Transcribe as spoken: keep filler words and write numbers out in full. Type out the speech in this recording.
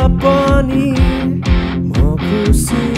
Japani, Mokusu.